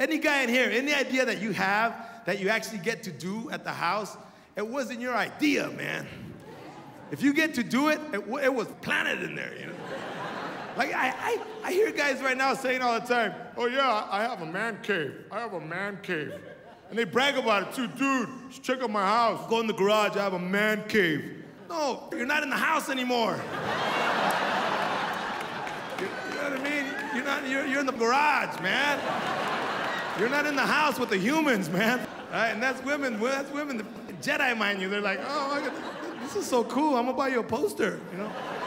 any guy in here, any idea that you have that you actually get to do at the house, it wasn't your idea, man. If you get to do it, it was planted in there, you know? Like, I hear guys right now saying all the time, oh yeah, I have a man cave. I have a man cave. And they brag about it too. Dude, just check out my house. Go in the garage, I have a man cave. No, you're not in the house anymore. You know what I mean? You're in the garage, man. You're not in the house with the humans, man. All right, and that's women, the Jedi mind you. They're like, oh, my God, this is so cool. I'm gonna buy you a poster, you know?